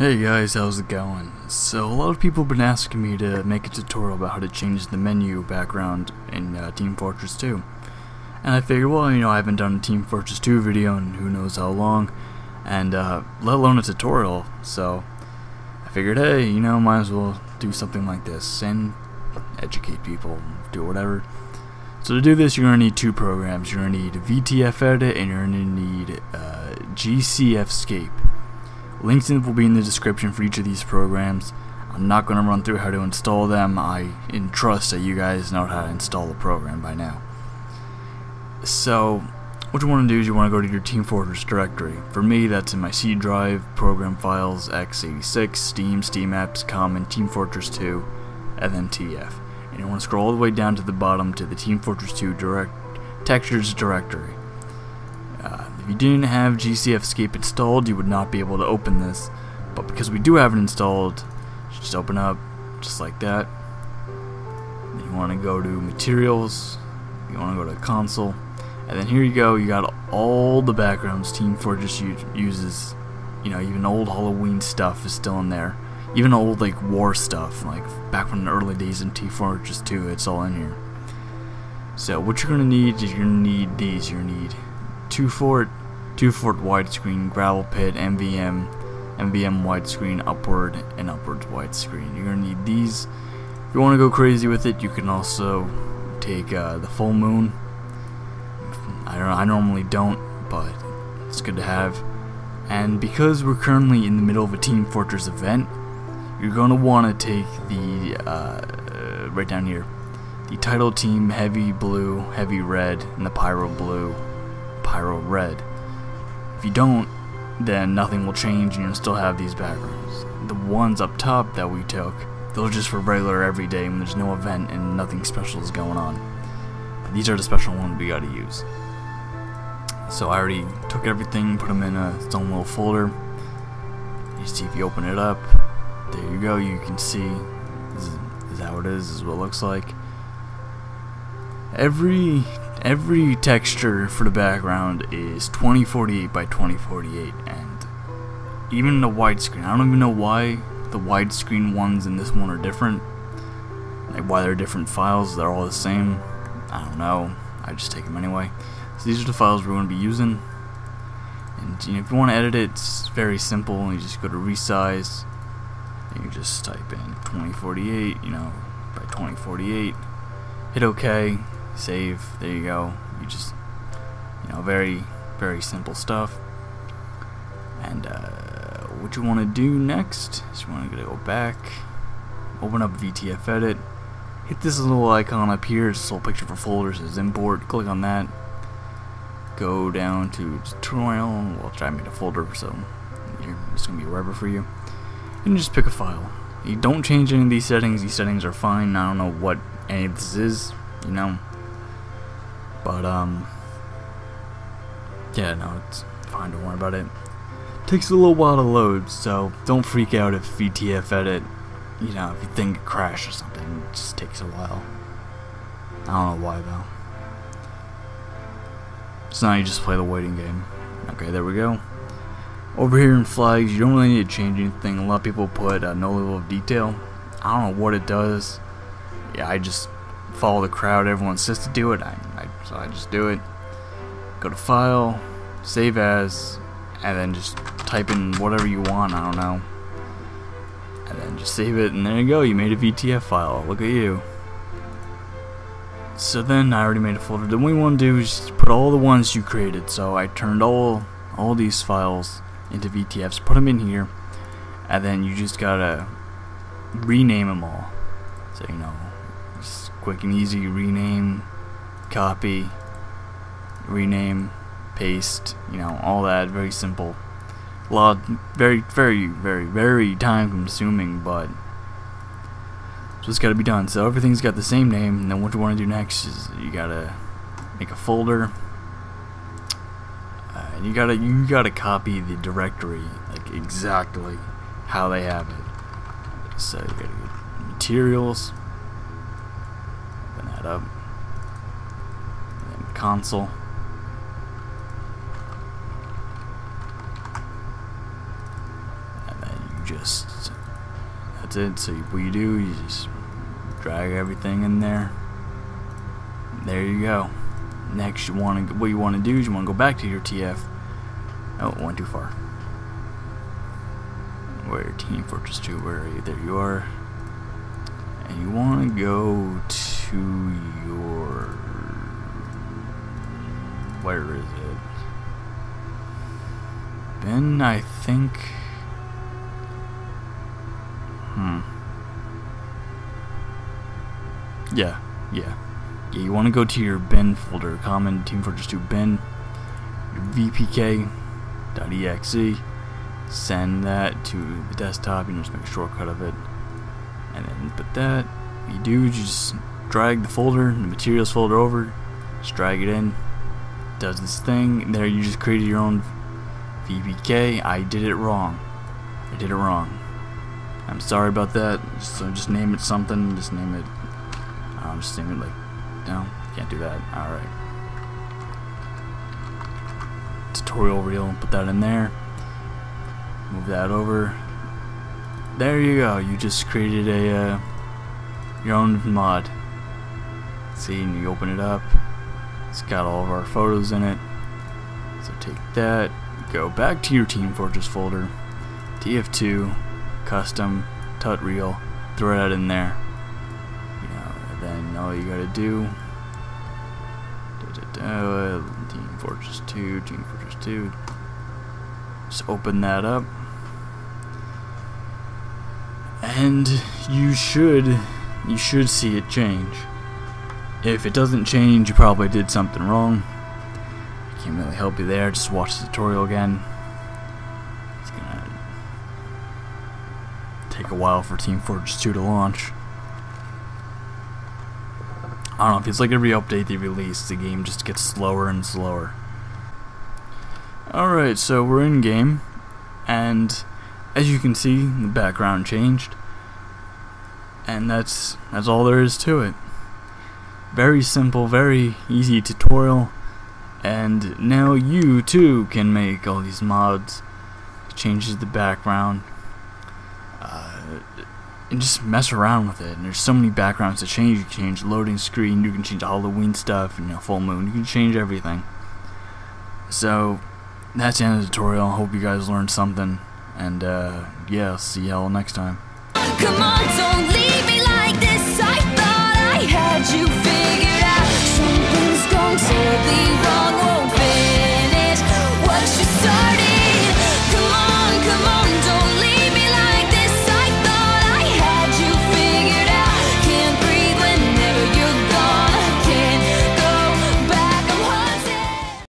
Hey guys, how's it going? So a lot of people have been asking me to make a tutorial about how to change the menu background in Team Fortress 2. And I figured, well, you know, I haven't done a Team Fortress 2 video in who knows how long, and let alone a tutorial, so I figured, hey, you know, might as well do something like this and educate people, do whatever. So to do this, you're going to need two programs. You're going to need VTF Edit and you're going to need GCFScape. Links will be in the description for each of these programs. I'm not going to run through how to install them. I trust that you guys know how to install the program by now. So what you want to do is you want to go to your Team Fortress directory. For me, that's in my C drive, program files, x86, Steam, Steam apps, common, Team Fortress 2, and then TF. And you want to scroll all the way down to the bottom to the Team Fortress 2 textures directory. If you didn't have GCFScape installed, you would not be able to open this, but because we do have it installed, you just open up just like that. Then you want to go to materials, you want to go to console, and then here you go, you got all the backgrounds Team Fortress uses. You know, even old Halloween stuff is still in there, even old like war stuff, like back from the early days in Team Fortress 2, it's all in here. So what you're going to need is you're going to need these. You're going to need Two Fort widescreen, gravel pit, MVM widescreen, upward, and upwards widescreen. You're gonna need these. If you want to go crazy with it, you can also take the full moon. I normally don't, but it's good to have. And because we're currently in the middle of a Team Fortress event, you're gonna want to take the right down here, the title team, heavy blue, heavy red, and the pyro blue. Pyro red. If you don't, then nothing will change and you'll still have these backgrounds. The ones up top that we took, those are just for regular everyday when there's no event and nothing special is going on. These are the special ones we gotta use. So I already took everything, put them in its own little folder. You see, if you open it up, there you go, you can see this is how it is, this is what it looks like. Every texture for the background is 2048 by 2048, and even the widescreen. I don't even know why the widescreen ones in this one are different. Like why they're different files, they're all the same. I don't know. I just take them anyway. So these are the files we're going to be using. And you know, if you want to edit it, it's very simple. You just go to resize, and you just type in 2048, you know, by 2048. Hit OK. Save, there you go. You just, you know, very simple stuff. And what you want to do next is you want to go back, open up VTF Edit, hit this little icon up here, it's this little picture for folders, is import, click on that, go down to tutorial, well, try to make a folder, so it's going to be wherever for you, and just pick a file. You don't change any of these settings are fine, I don't know what any of this is, you know. But, yeah, no, it's fine, don't worry about it. Takes a little while to load, so don't freak out if VTF Edit, you know, if you think it crashed or something, it just takes a while. I don't know why, though. So now you just play the waiting game. Okay, there we go. Over here in flags, you don't really need to change anything. A lot of people put no level of detail. I don't know what it does. Yeah, I just follow the crowd, everyone says to do it, so I just do it. Go to file, save as, and then just type in whatever you want, I don't know, and then just save it, and there you go, you made a VTF file, look at you. So then I already made a folder. Then what we want to do is just put all the ones you created, so I turned all these files into VTFs, put them in here, and then you just gotta rename them all, so you know, just quick and easy, rename, copy, rename, paste, you know, all that, very simple. A lot, very time consuming, but so it's gotta be done. So everything's got the same name, and then what you wanna do next is you gotta make a folder, and you gotta copy the directory, like exactly how they have it. So you gotta go materials, up, and then console, and then you just, that's it. So what you do, you just drag everything in there. There you go. Next, you want to, what you want to do is you want to go back to your TF. Oh, it went too far. Where Team Fortress 2, where are you? There you are. And you want to go to your, where is it? Then I think. Yeah, you want to go to your bin folder, common Team Fortress 2 bin, vpk.exe, send that to the desktop, and just make a shortcut of it, and then put that, what you do is you just drag the folder, the materials folder over, just drag it in, does this thing, and there you just created your own VPK. I did it wrong, I'm sorry about that, so just name it something, just name it, I'm just saying, like, no, can't do that. Alright. Tutorial reel, put that in there. Move that over. There you go. You just created a your own mod. See, and you open it up. It's got all of our photos in it. So take that, go back to your Team Fortress folder, TF2, custom, tut reel, throw that in there. Then all you gotta do, Team Fortress 2, just open that up, and you should see it change. If it doesn't change, you probably did something wrong. I can't really help you there. Just watch the tutorial again. It's gonna take a while for Team Fortress 2 to launch. I don't know, it feels like every update they release, the game just gets slower and slower. Alright, so we're in game, and as you can see, the background changed, and that's all there is to it. Very simple, very easy tutorial, and now you too can make all these mods, changes the background, and just mess around with it. And there's so many backgrounds to change. You can change loading screen, you can change Halloween stuff, and, you know, full moon, you can change everything. So that's the end of the tutorial. I hope you guys learned something, and yeah, see y'all next time. Come on, don't leave me like this. I thought I had you.